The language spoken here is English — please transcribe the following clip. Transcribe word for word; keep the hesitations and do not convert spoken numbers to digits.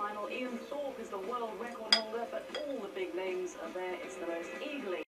final. Ian Thorpe is the world record holder, but all the big names are there. It's the most eagerly.